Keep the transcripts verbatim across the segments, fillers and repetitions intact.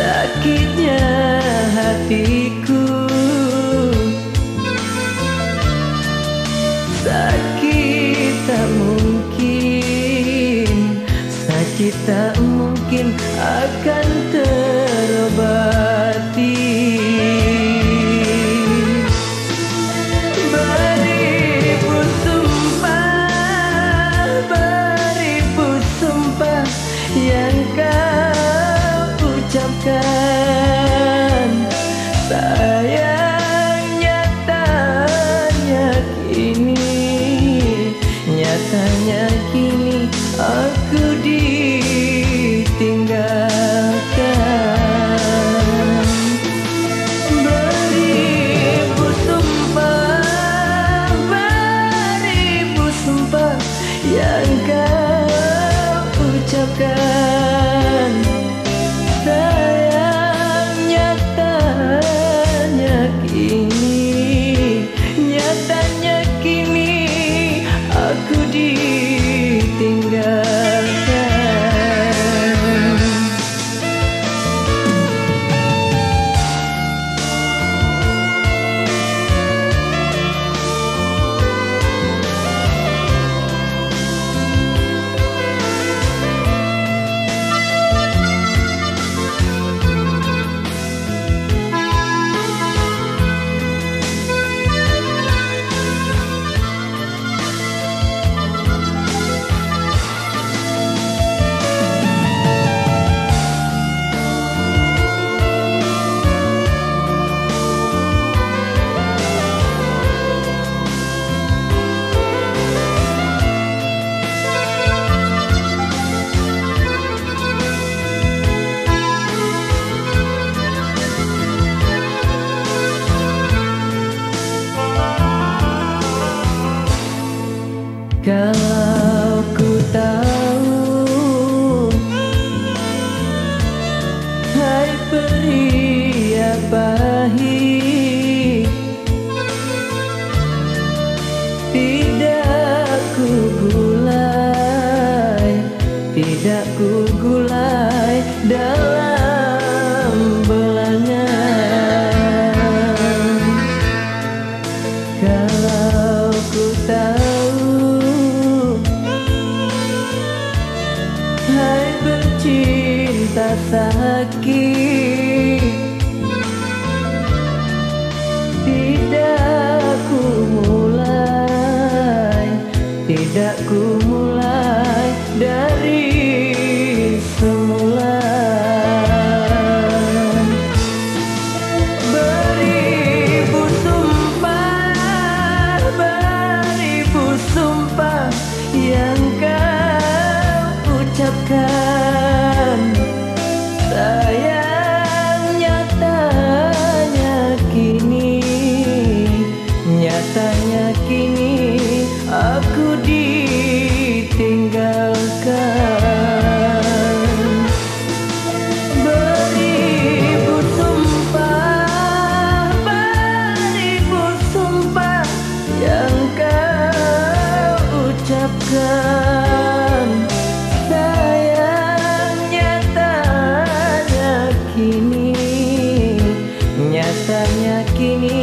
sakitnya hatiku, sakit tak mungkin, sakit tak mungkin akan terobati. Beribu sumpah, beribu sumpah yang kau ucapkan, sayang nyatanya kini, nyatanya kini aku ditinggalkan. Beribu sumpah, beribu sumpah yang kau ucapkan, sayang nyatanya kini, nyatanya kini aku ditinggalkan. Kalau ku tahu, hai pria baik, tidak ku gulai, tidak ku gulai dalam belanya. Kalau ku tahu, hai bercinta sakit, tidak ku mulai, tidak ku mulai dari semula. Beribu sumpah, beribu sumpah yang sayang nyatanya kini, nyatanya kini aku ditinggalkan. Beribu sumpah, beribu sumpah yang kau ucapkan, nyatanya kini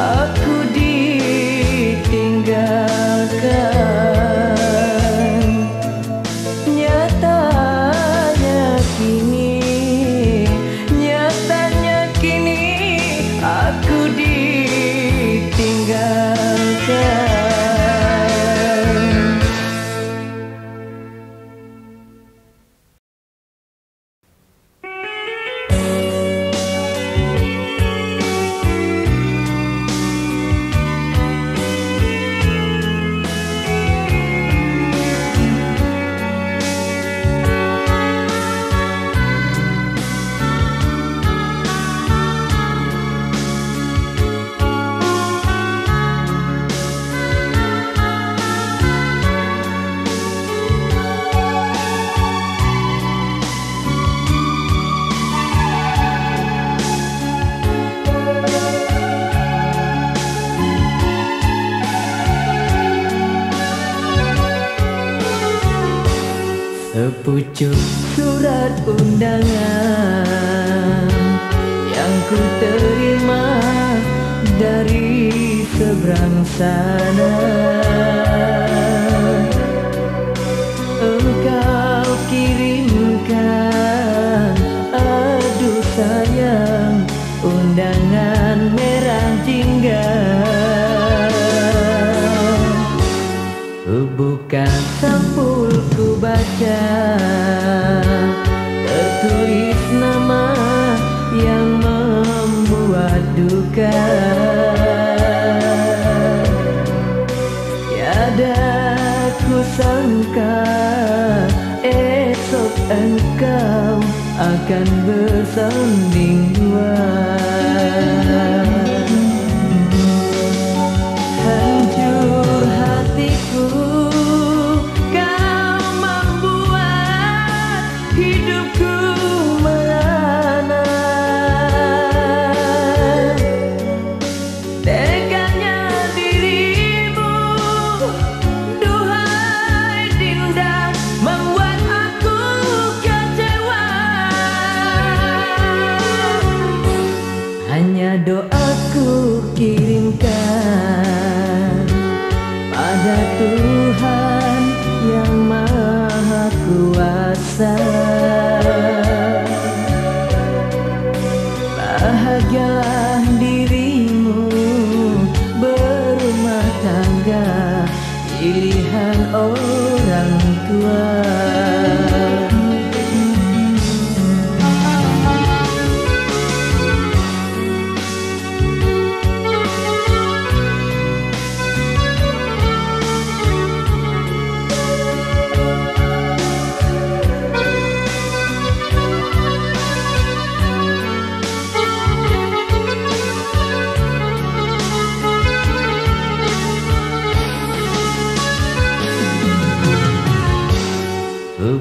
aku ditinggalkan, nyatanya kini, nyatanya kini aku ditinggalkan. Sepucuk surat undangan ku terima dari seberang sana. Engkau kirimkan, aduh sayang, undangan merah jingga. Bukan sampul ku baca, tertulis nama yang membuat duka. Tiada ku sangka esok engkau akan bersanding dua. Hancur hatiku, kau membuat hidupku merana. Teganya dirimu, duhai Dinda, membuat aku kecewa. Hanya doaku kirimkan pada Tuhan yang Maha Kuasa. Bahagia dirimu berumah tangga, pilihan orang tua.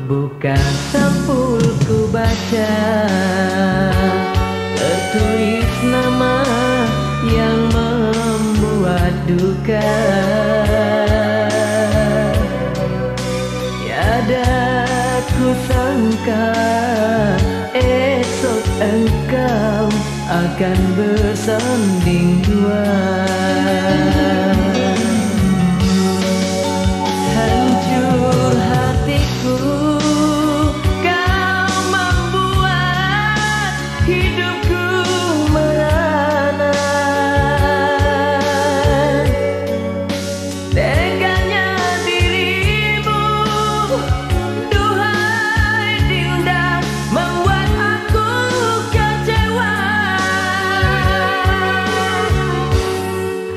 Bukan sampul ku baca, tertulis nama yang membuat duka. Tiada ku sangka esok engkau akan bersanding dua. Hancur hatiku, hidupku merana. Teganya dirimu, duhai Dinda, membuat aku kecewa.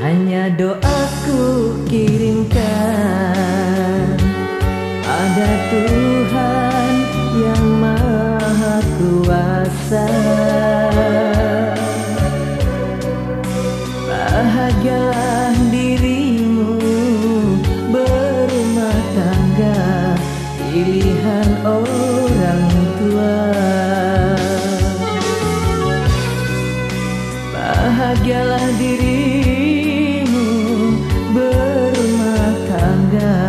Hanya doaku kirimkan pada Tuhan yang Maha Kuasa. Bahagia dirimu berumah tangga, pilihan orang tua. Bahagialah dirimu berumah tangga,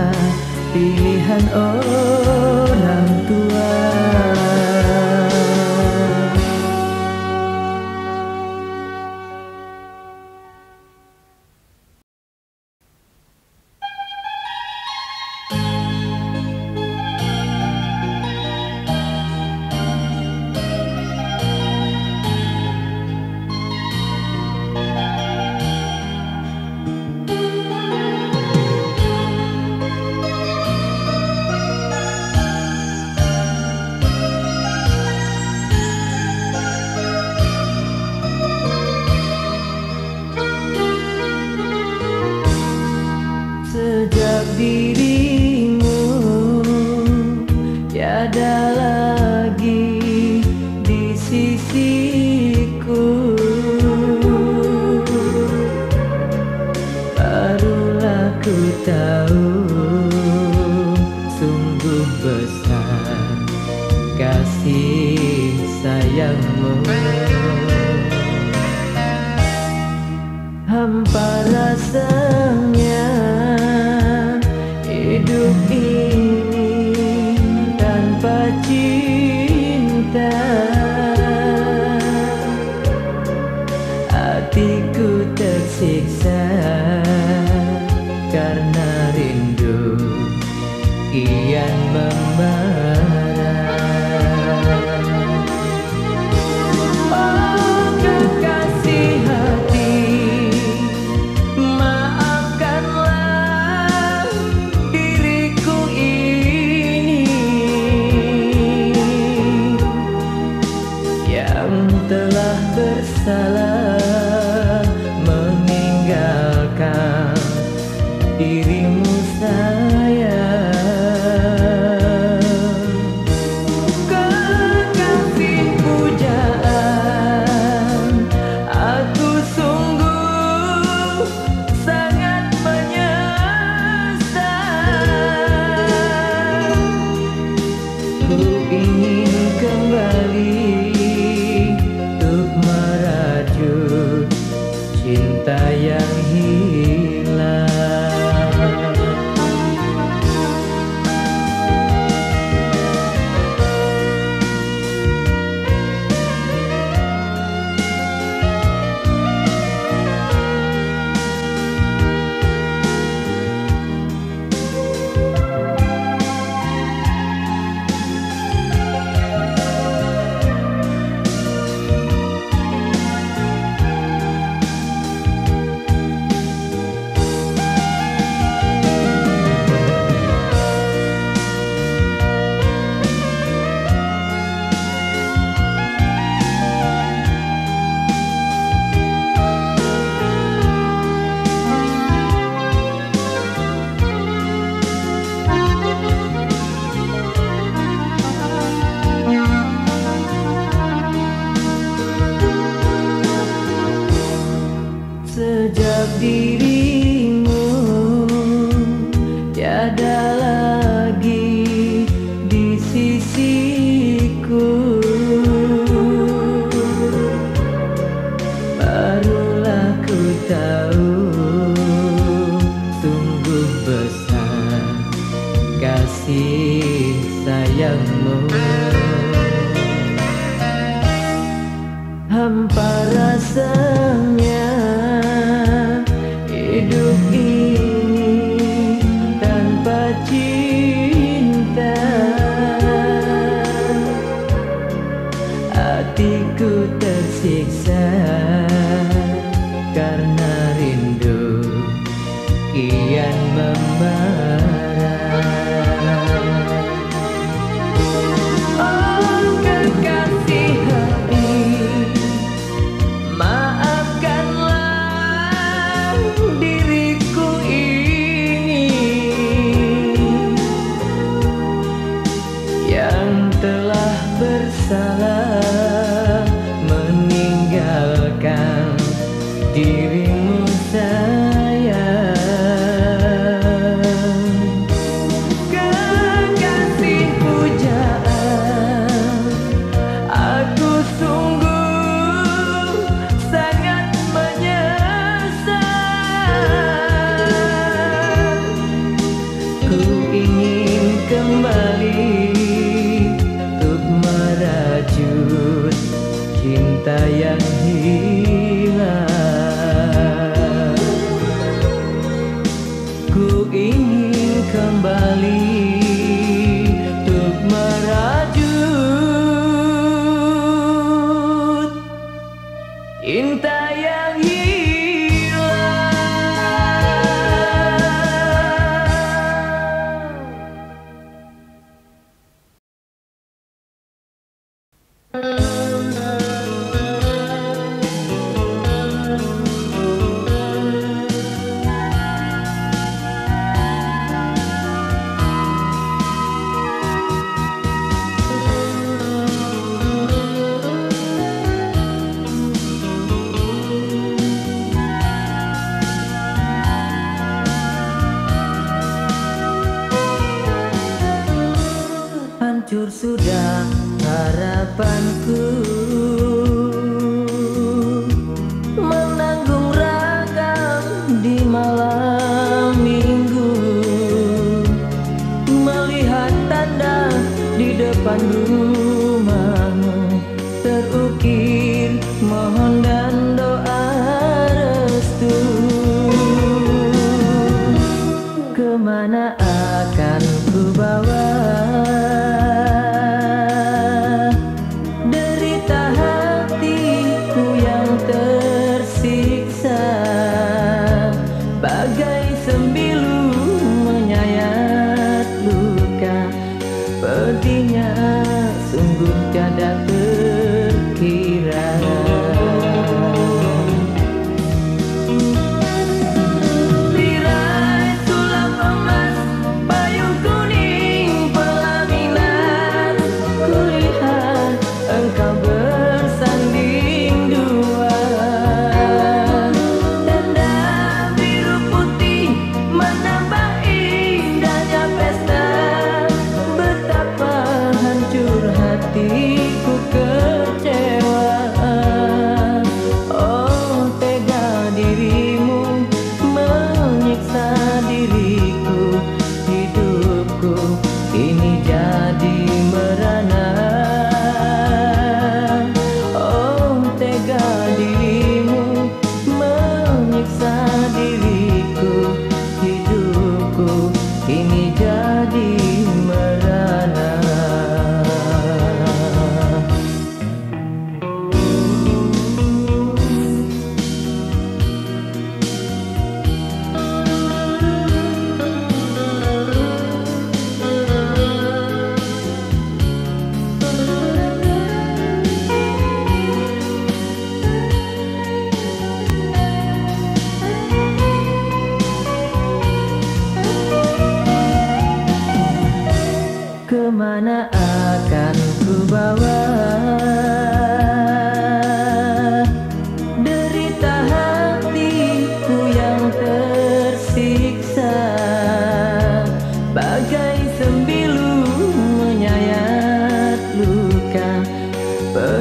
pilihan orang tua. Tanpa cinta Adam telah bersalah meninggalkan dirimu sayang. Kekasih pujaan, aku sungguh sangat menyesal. Ku ingin kembali untuk merajut cinta yang hilang. Sejak dirimu tiada lagi di sisiku, barulah ku tahu sungguh besar kasih sayangmu. Hampa rasanya hatiku tersiksa karena rindu kian membara. Oh kekasih hati, maafkanlah diriku ini yang telah bersalah dirimu sayang. Kekasih pujaan, aku sungguh sangat menyesal. Ku ingin kembali untuk merajut cinta yang hilang. Ku ingin kembali untuk merajut cinta yang hilang. Sudah harapanku menanggung ragam di malam minggu, melihat tanda di depan rumahmu terukir mohon dan doa restu. Kemana akan ku bawa sungguh tiada berkira.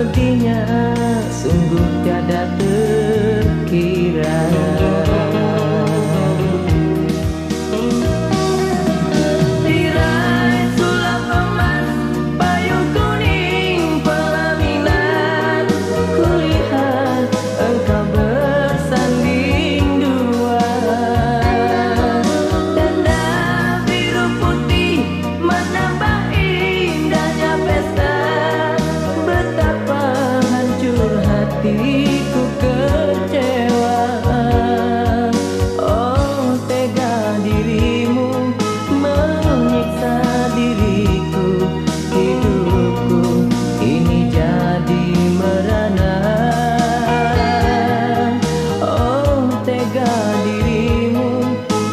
perginya sungguh tiada terkira. Tirai sulap emas, payung kuning, pelaminan, kulihat engkau bersanding dua. Tanda biru putih menambah indahnya pesta. Betapa hancur hatiku kecewa. Oh, tega dirimu menyiksa diriku. Hidupku ini jadi merana. Oh, tega dirimu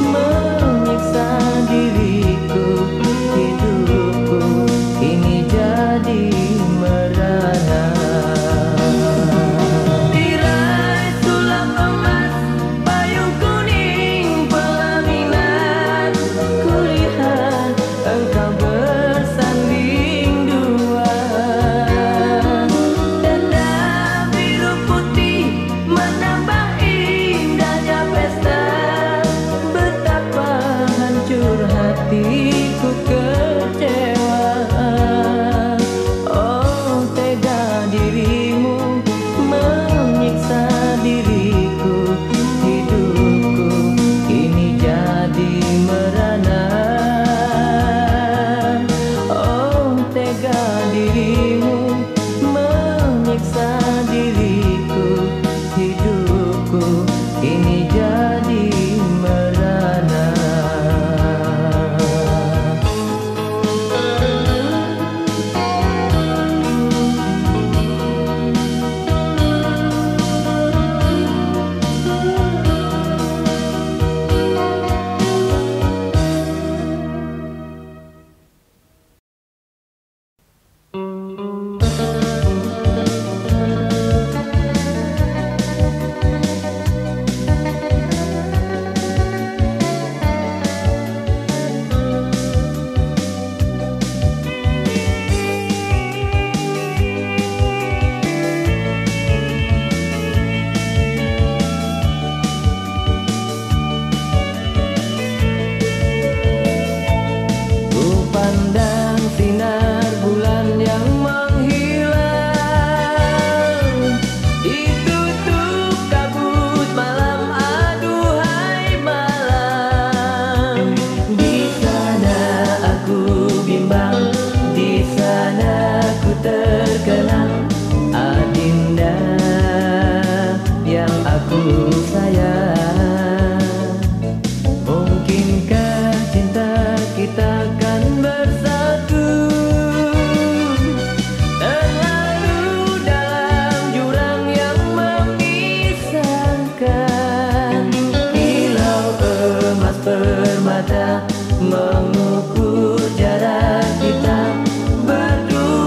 menyiksa diriku. Hidupku ini jadi merana. Tirai sulap emas, payung kuning, pelaminan, kulihat engkau bersanding dua. Tanda biru putih menambah indahnya pesta. Betapa hancur hatiku kecewa. Oh, tega dirimu menyiksa diriku. Hidupku kini jadi merana. Oh, tega dirimu menyiksa diriku. Hidupku kini jadi merana. Ku pandang sinar bulan yang menghilang. Ditutup kabut malam, aduhai malam. Di sana aku bimbang, di sana ku terkelam. Adinda yang aku sayang, mungkinkah cinta kita kan bersatu? Terlalu dalam jurang yang memisahkan. Kilau emas permata mengukur jarak kita berdua.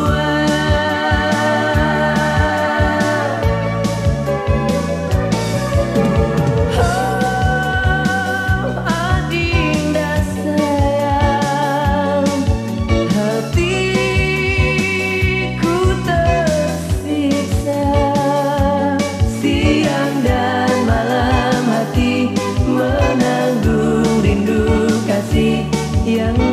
Oh, Adinda sayang, hatiku tersiksa. Siang dan malam hati menanggung rindu kasih yang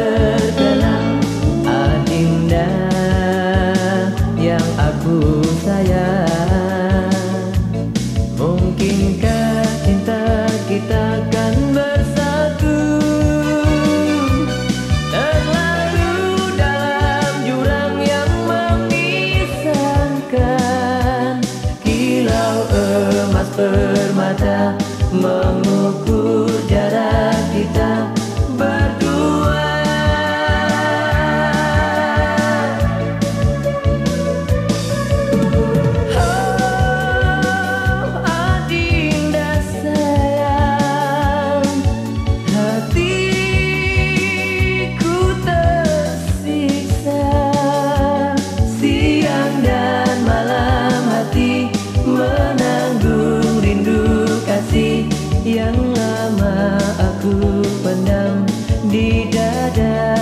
terkenang adinda yang aku sayang. Mungkinkah cinta kita kan bersatu, terlalu dalam jurang yang memisahkan. Kilau emas permata mengukur jarak kita berdua. Oh adinda sayang, hatiku tersiksa. Siang dan malam hati menanggung rindu kasih yang lama aku pendam di dada.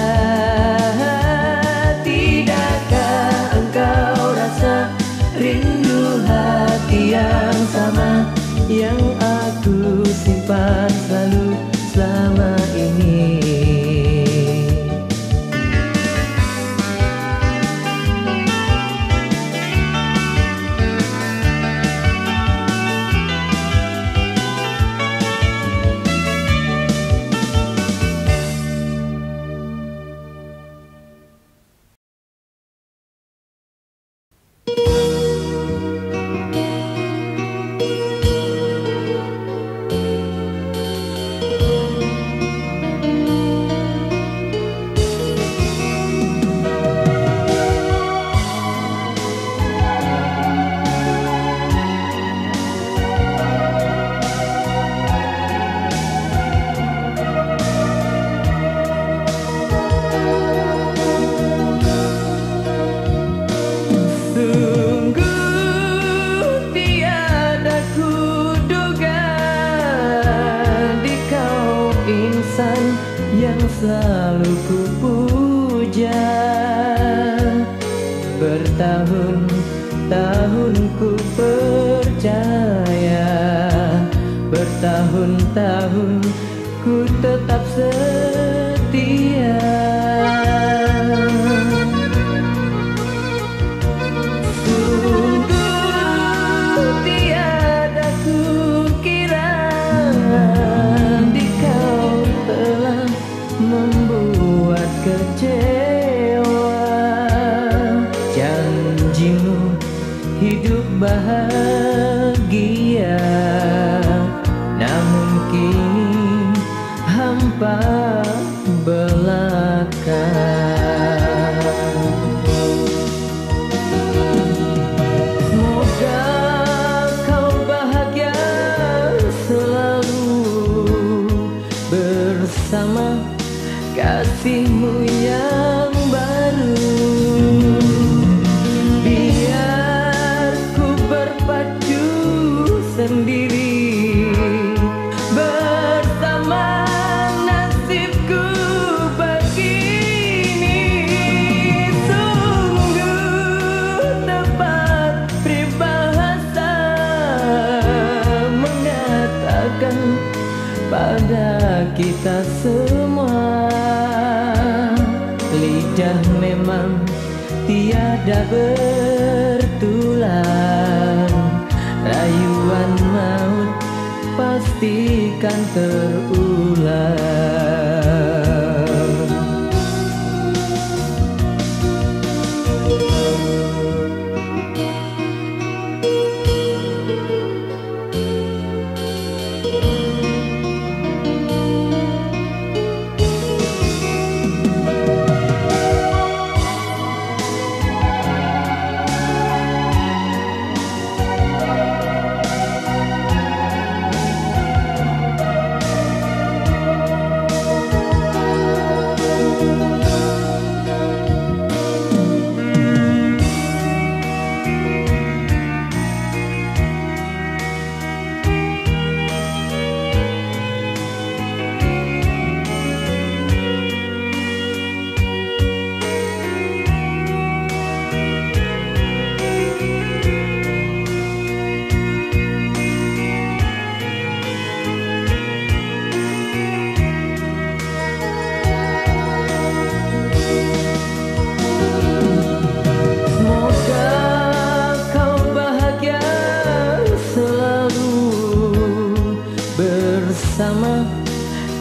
Tidakkah engkau rasa rindu hati yang sama yang aku simpan selalu selama ini? Selalu ku puja, bertahun-tahun ku percaya, bertahun-tahun ku tetap setia. Sungguh tiada ku kira dikau telah membuat kecewa. Janjimu hidup bahagia, namun kini hampa belaka. Kasihmu yang baru, biar ku berpacu sendiri bersama nasibku begini. Sungguh tepat peribahasa mengatakan pada kita semua, lidah memang tiada bertulang. Rayuan maut pastikan terulang.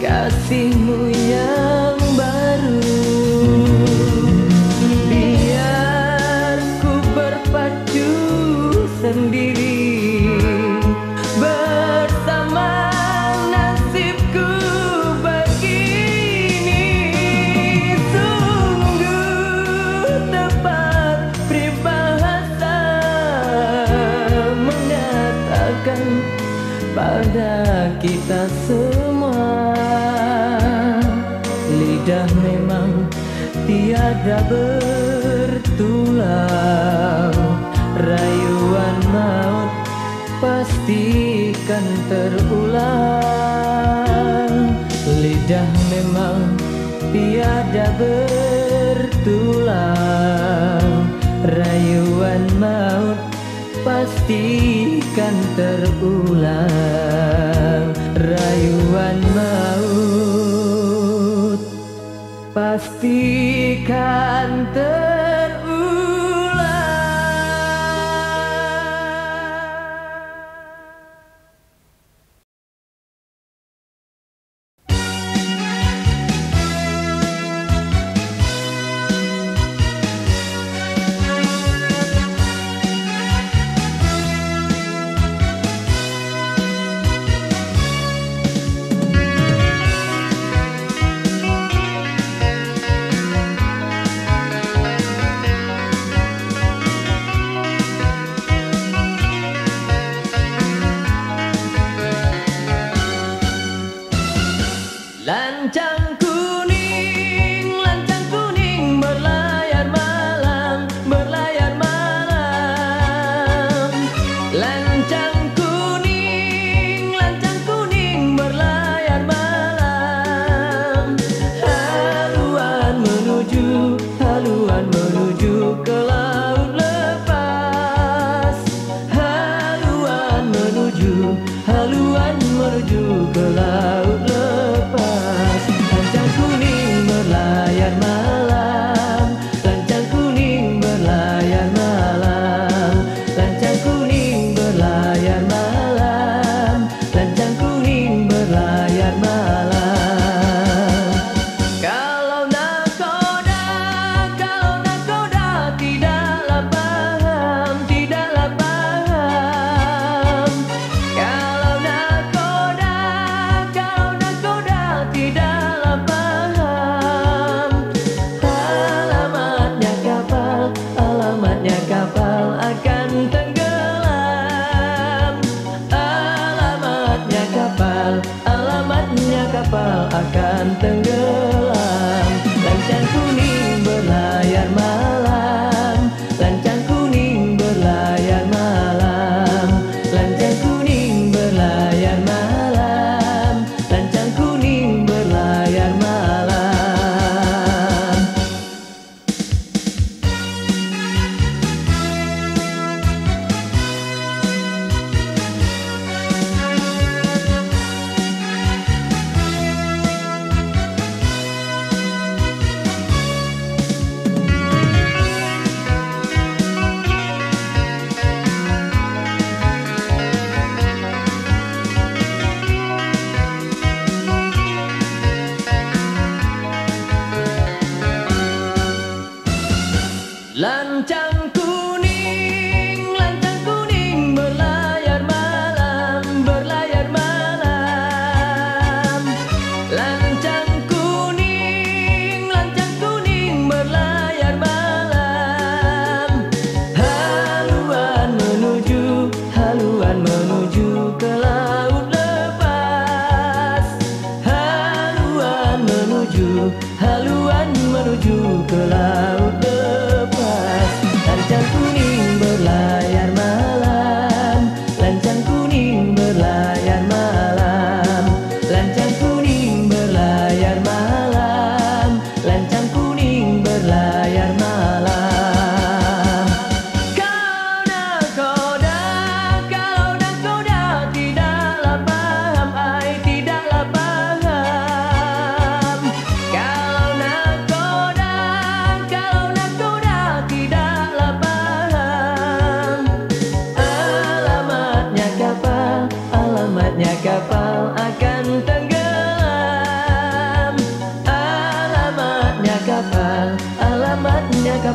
kasihmu yang baru. Biar ku berpacu sendiri bersama nasibku begini. Sungguh tepat peribahasa mengatakan pada kita semua, lidah memang tiada bertulang. Rayuan maut pastikan terulang. Lidah memang tiada bertulang. Rayuan maut pastikan terulang. Rayuan maut pastikan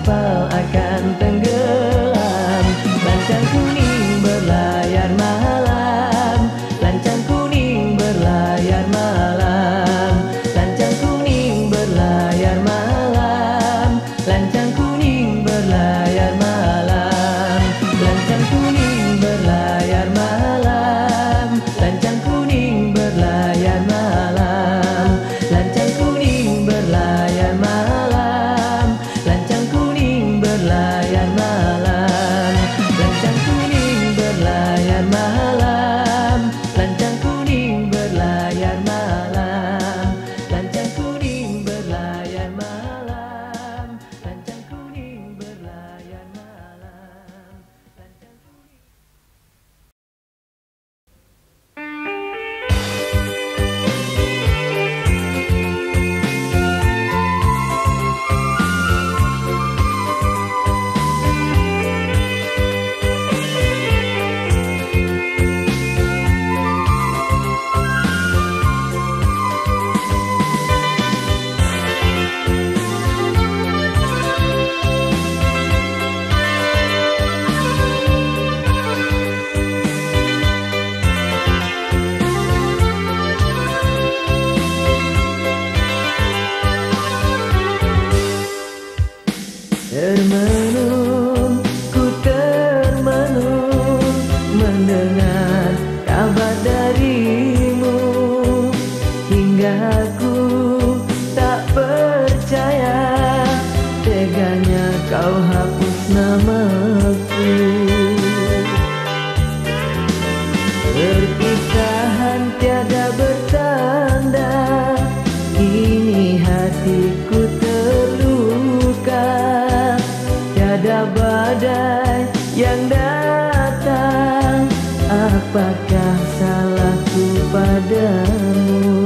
kapal akan tenggelam. Lancang kuning berlayar malam, lancang kuning berlayar malam, lancang kuning berlayar malam, lancang kuning berlayar malam, lancang kuning berlayar malam, lancang kuning berlayar malam, lancang kuning berlayar malam. Apakah salahku padamu?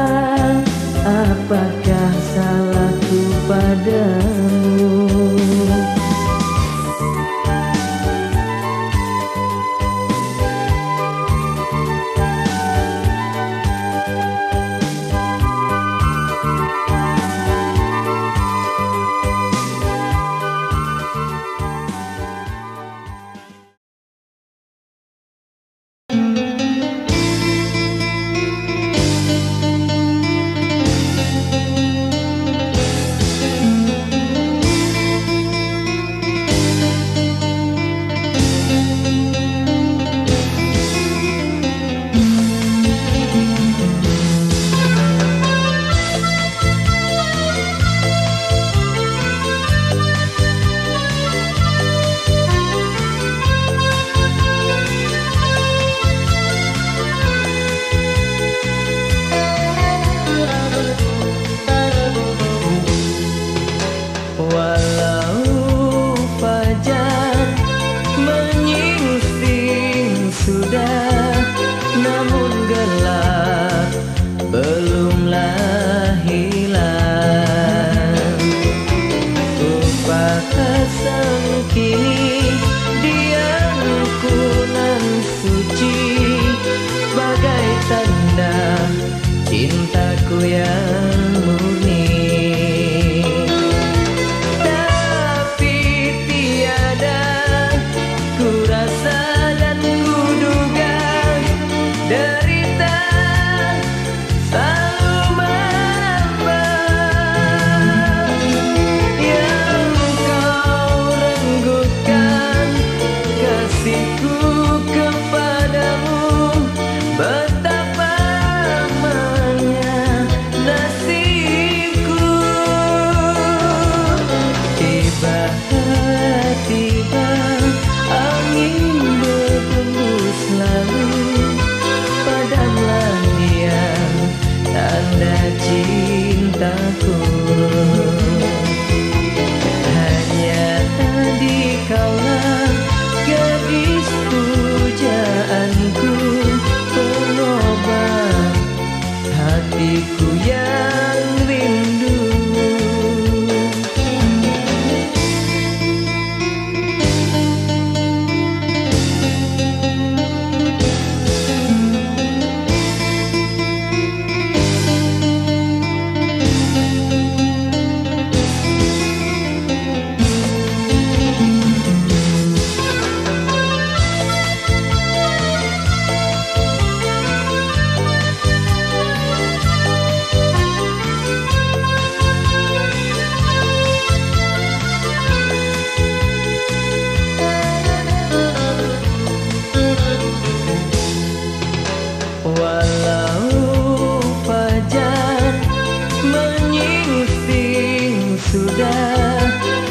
Apakah salahku padamu? walau fajar menyingsing sudah, namun gelap belumlah hilang. Tumpah kesang kini di angkunan suci, bagai tanda cintaku yang murni. Hatiku yang rindu.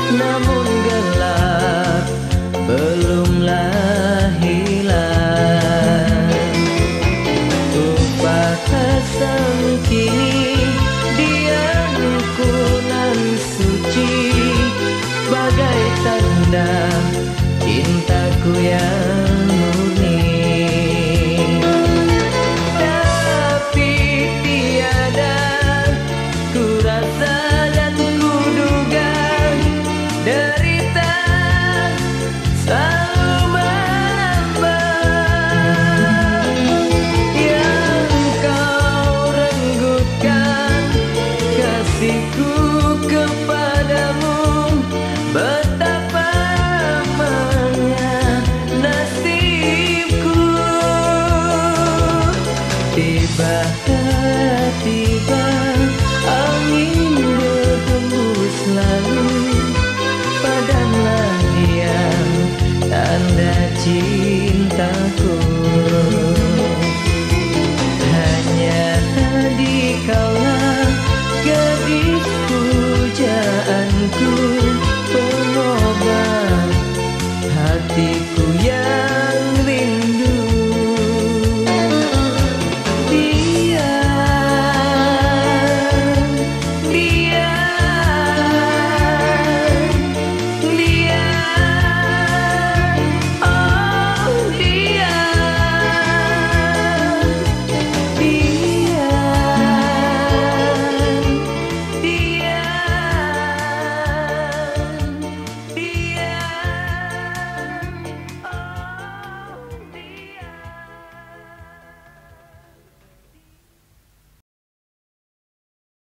Namun gelap belumlah hilang. Tumpah kesang kini di angkunan suci, bagai tanda cintaku yang murni. Tapi tiada ku rasa dan ku duga, derita selalu menambah. Yang kau renggutkan kasihku kepadamu, betapa amarnya nasibku. Tiba-tiba angin berhembus lalu,